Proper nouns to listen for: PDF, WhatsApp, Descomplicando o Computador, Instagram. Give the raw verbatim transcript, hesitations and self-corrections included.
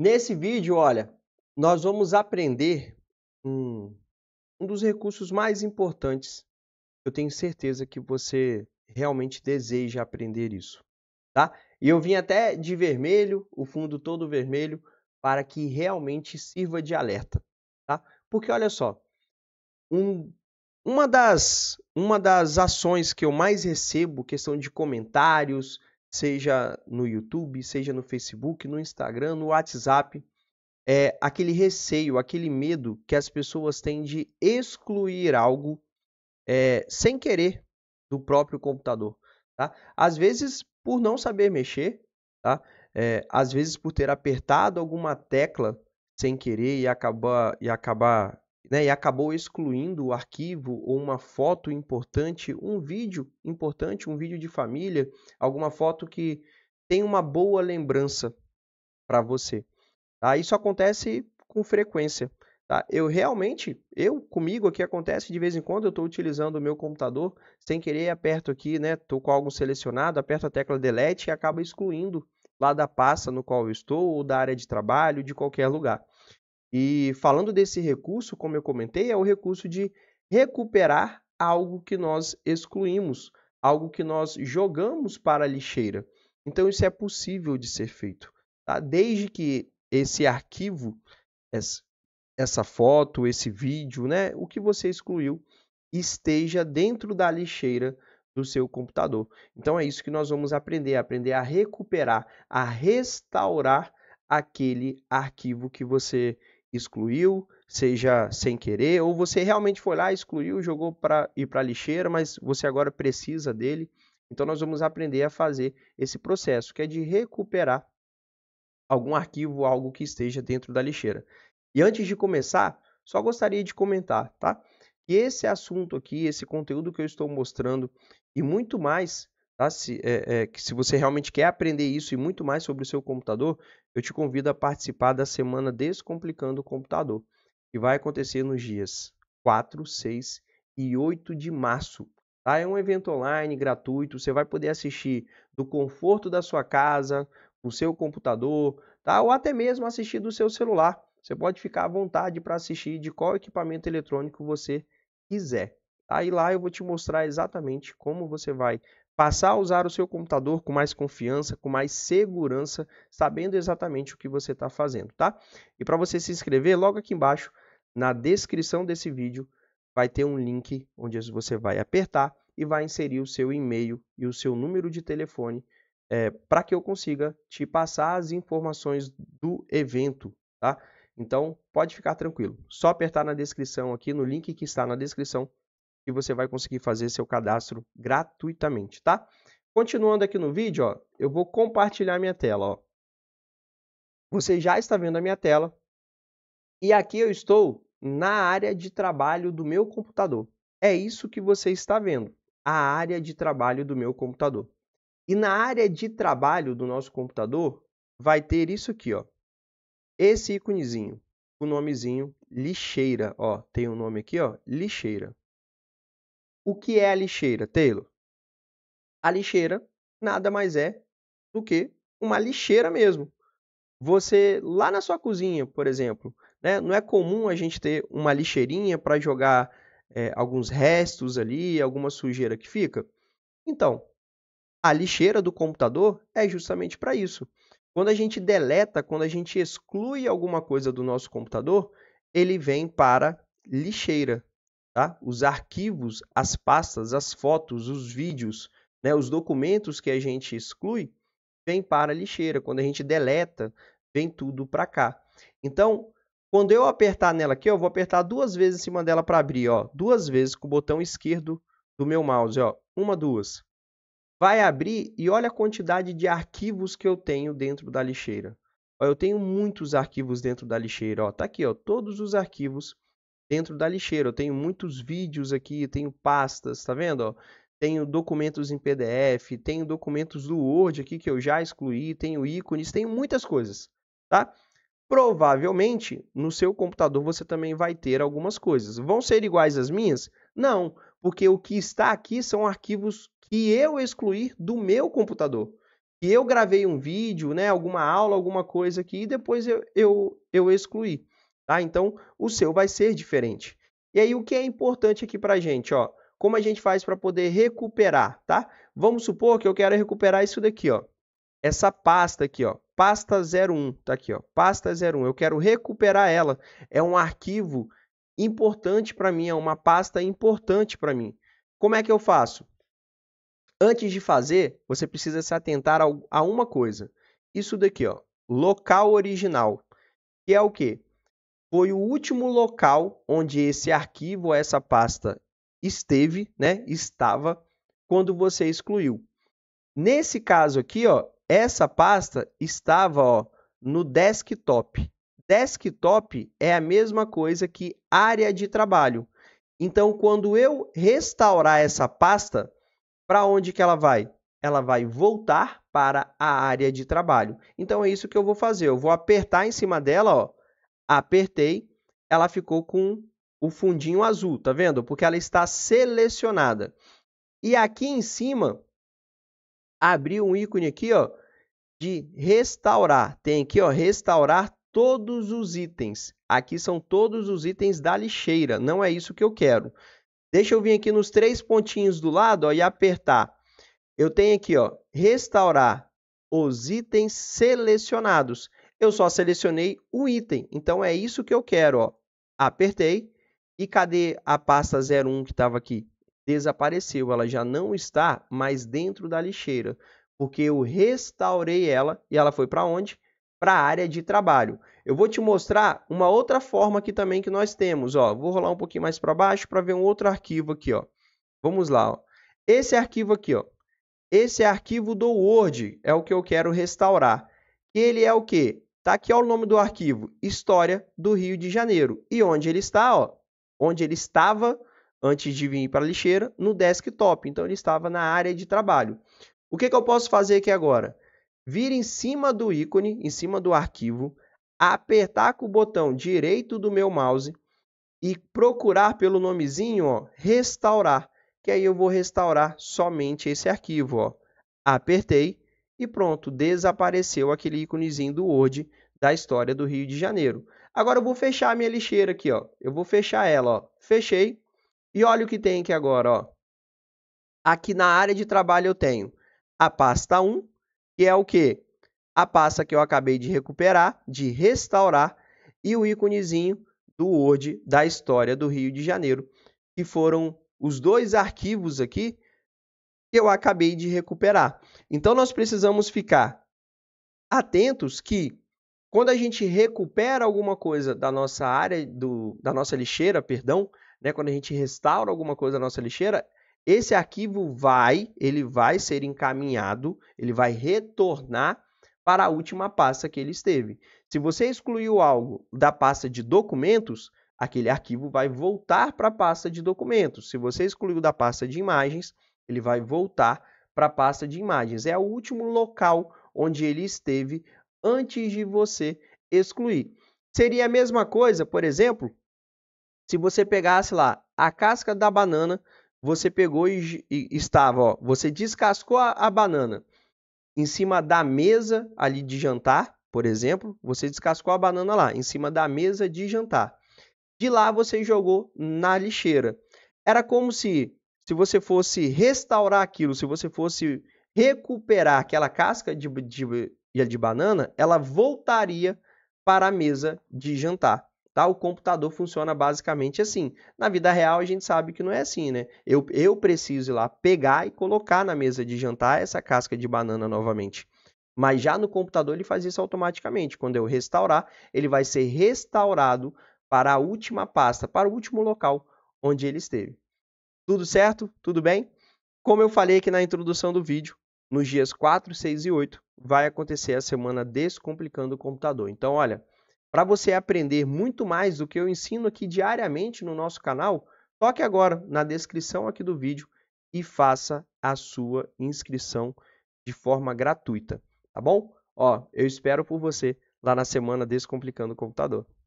Nesse vídeo, olha, nós vamos aprender um, um dos recursos mais importantes. Eu tenho certeza que você realmente deseja aprender isso, tá? E eu vim até de vermelho, o fundo todo vermelho, para que realmente sirva de alerta, tá? Porque olha só, um, uma, das, uma das ações que eu mais recebo, questão de comentários, seja no YouTube, seja no Facebook, no Instagram, no WhatsApp, é aquele receio, aquele medo que as pessoas têm de excluir algo é, sem querer do próprio computador, tá? Às vezes por não saber mexer, tá? É, às vezes por ter apertado alguma tecla sem querer e acabar, e acabar, né? E acabou excluindo o arquivo ou uma foto importante, um vídeo importante, um vídeo de família, alguma foto que tem uma boa lembrança para você, tá? Isso acontece com frequência, tá? Eu realmente, eu comigo aqui acontece de vez em quando, eu estou utilizando o meu computador, sem querer aperto aqui, né? Estou com algo selecionado, aperto a tecla delete e acaba excluindo lá da pasta no qual eu estou, ou da área de trabalho, de qualquer lugar. E falando desse recurso, como eu comentei, é o recurso de recuperar algo que nós excluímos, algo que nós jogamos para a lixeira. Então isso é possível de ser feito, tá? Desde que esse arquivo, essa foto, esse vídeo, né, o que você excluiu, esteja dentro da lixeira do seu computador. Então é isso que nós vamos aprender, aprender a recuperar, a restaurar aquele arquivo que você excluiu, seja sem querer, ou você realmente foi lá, excluiu, jogou para ir para a lixeira, mas você agora precisa dele. Então nós vamos aprender a fazer esse processo, que é de recuperar algum arquivo, algo que esteja dentro da lixeira. E antes de começar, só gostaria de comentar, tá? E esse assunto aqui, esse conteúdo que eu estou mostrando e muito mais, tá? Se, é, é, que se você realmente quer aprender isso e muito mais sobre o seu computador, eu te convido a participar da semana Descomplicando o Computador, que vai acontecer nos dias quatro, seis e oito de março. Tá? É um evento online, gratuito, você vai poder assistir do conforto da sua casa, do seu computador, tá? Ou até mesmo assistir do seu celular. Você pode ficar à vontade para assistir de qual equipamento eletrônico você quiser. Aí lá eu vou te mostrar exatamente como você vai passar a usar o seu computador com mais confiança, com mais segurança, sabendo exatamente o que você está fazendo, tá? E para você se inscrever, logo aqui embaixo, na descrição desse vídeo, vai ter um link onde você vai apertar e vai inserir o seu e-mail e o seu número de telefone é, para que eu consiga te passar as informações do evento, tá? Então, pode ficar tranquilo. Só apertar na descrição aqui, no link que está na descrição, e você vai conseguir fazer seu cadastro gratuitamente, tá? Continuando aqui no vídeo, ó, eu vou compartilhar minha tela, ó. Você já está vendo a minha tela. E aqui eu estou na área de trabalho do meu computador. É isso que você está vendo, a área de trabalho do meu computador. E na área de trabalho do nosso computador, vai ter isso aqui, ó. Esse íconezinho, o nomezinho lixeira, ó, tem um nome aqui, ó, lixeira. O que é a lixeira, Taylor? A lixeira nada mais é do que uma lixeira mesmo. Você, lá na sua cozinha, por exemplo, né, não é comum a gente ter uma lixeirinha para jogar é, alguns restos ali, alguma sujeira que fica? Então, a lixeira do computador é justamente para isso. Quando a gente deleta, quando a gente exclui alguma coisa do nosso computador, ele vem para lixeira. Tá? Os arquivos, as pastas, as fotos, os vídeos, né? Os documentos que a gente exclui, vem para a lixeira. Quando a gente deleta, vem tudo para cá. Então, quando eu apertar nela aqui, eu vou apertar duas vezes em cima dela para abrir. Ó, duas vezes com o botão esquerdo do meu mouse. Ó, uma, duas. Vai abrir e olha a quantidade de arquivos que eu tenho dentro da lixeira. Ó, eu tenho muitos arquivos dentro da lixeira. Ó, tá aqui, ó, todos os arquivos dentro da lixeira. Eu tenho muitos vídeos aqui, eu tenho pastas, tá vendo? Ó, tenho documentos em P D F, tenho documentos do Word aqui que eu já excluí, tenho ícones, tenho muitas coisas, tá? Provavelmente, no seu computador você também vai ter algumas coisas. Vão ser iguais às minhas? Não, porque o que está aqui são arquivos que eu excluí do meu computador. que eu gravei um vídeo, né, alguma aula, alguma coisa aqui, e depois eu, eu, eu excluí. Tá? Então, o seu vai ser diferente. E aí, o que é importante aqui para a gente? Ó, como a gente faz para poder recuperar? Tá? Vamos supor que eu quero recuperar isso daqui. Ó, essa pasta aqui, ó, pasta zero um. Tá aqui, ó, pasta zero um. Eu quero recuperar ela. É um arquivo importante para mim, é uma pasta importante para mim. Como é que eu faço? Antes de fazer, você precisa se atentar a uma coisa. Isso daqui, ó, local original, que é o quê? Foi o último local onde esse arquivo, essa pasta, esteve, né? Estava quando você excluiu. Nesse caso aqui, ó, essa pasta estava, ó, no desktop. Desktop é a mesma coisa que área de trabalho. Então, quando eu restaurar essa pasta, para onde que ela vai? Ela vai voltar para a área de trabalho. Então, é isso que eu vou fazer. Eu vou apertar em cima dela, ó. Apertei, ela ficou com o fundinho azul, tá vendo? Porque ela está selecionada. E aqui em cima, abri um ícone aqui, ó, de restaurar. Tem aqui, ó, restaurar todos os itens. Aqui são todos os itens da lixeira, não é isso que eu quero. Deixa eu vir aqui nos três pontinhos do lado, ó, e apertar. Eu tenho aqui, ó, restaurar os itens selecionados. Eu só selecionei um item, então é isso que eu quero, ó. Apertei, e cadê a pasta zero um que estava aqui? Desapareceu, ela já não está mais dentro da lixeira, porque eu restaurei ela, e ela foi para onde? Para a área de trabalho. Eu vou te mostrar uma outra forma aqui também que nós temos, ó. Vou rolar um pouquinho mais para baixo para ver um outro arquivo aqui, ó. Vamos lá, ó. Esse arquivo aqui, ó. Esse arquivo do Word é o que eu quero restaurar. Ele é o quê? Tá aqui, ó, o nome do arquivo, História do Rio de Janeiro. E onde ele está, ó? Onde ele estava antes de vir para a lixeira, no desktop. Então, ele estava na área de trabalho. O que que eu posso fazer aqui agora? Vir em cima do ícone, em cima do arquivo, apertar com o botão direito do meu mouse e procurar pelo nomezinho, ó, restaurar. Que aí eu vou restaurar somente esse arquivo, ó. Apertei. E pronto, desapareceu aquele íconezinho do Word da História do Rio de Janeiro. Agora eu vou fechar a minha lixeira aqui, ó. Eu vou fechar ela, ó. Fechei. E olha o que tem aqui agora, ó. Aqui na área de trabalho eu tenho a pasta um, que é o quê? A pasta que eu acabei de recuperar, de restaurar, e o íconezinho do Word da História do Rio de Janeiro, que foram os dois arquivos aqui que eu acabei de recuperar. Então, nós precisamos ficar atentos que, quando a gente recupera alguma coisa da nossa área, do, da nossa lixeira, perdão, né, quando a gente restaura alguma coisa da nossa lixeira, esse arquivo vai, ele vai ser encaminhado, ele vai retornar para a última pasta que ele esteve. Se você excluiu algo da pasta de documentos, aquele arquivo vai voltar para a pasta de documentos. Se você excluiu da pasta de imagens, ele vai voltar para a pasta de imagens. É o último local onde ele esteve antes de você excluir. Seria a mesma coisa, por exemplo, se você pegasse lá a casca da banana, você pegou e, e estava, ó, você descascou a, a banana em cima da mesa ali de jantar, por exemplo, você descascou a banana lá, em cima da mesa de jantar. De lá você jogou na lixeira. Era como se... Se você fosse restaurar aquilo, se você fosse recuperar aquela casca de, de, de banana, ela voltaria para a mesa de jantar. Tá? O computador funciona basicamente assim. Na vida real, a gente sabe que não é assim, né? Eu, eu preciso ir lá pegar e colocar na mesa de jantar essa casca de banana novamente. Mas já no computador, ele faz isso automaticamente. Quando eu restaurar, ele vai ser restaurado para a última pasta, para o último local onde ele esteve. Tudo certo? Tudo bem? Como eu falei aqui na introdução do vídeo, nos dias quatro, seis e oito vai acontecer a semana Descomplicando o Computador. Então, olha, para você aprender muito mais do que eu ensino aqui diariamente no nosso canal, toque agora na descrição aqui do vídeo e faça a sua inscrição de forma gratuita, tá bom? Ó, eu espero por você lá na semana Descomplicando o Computador.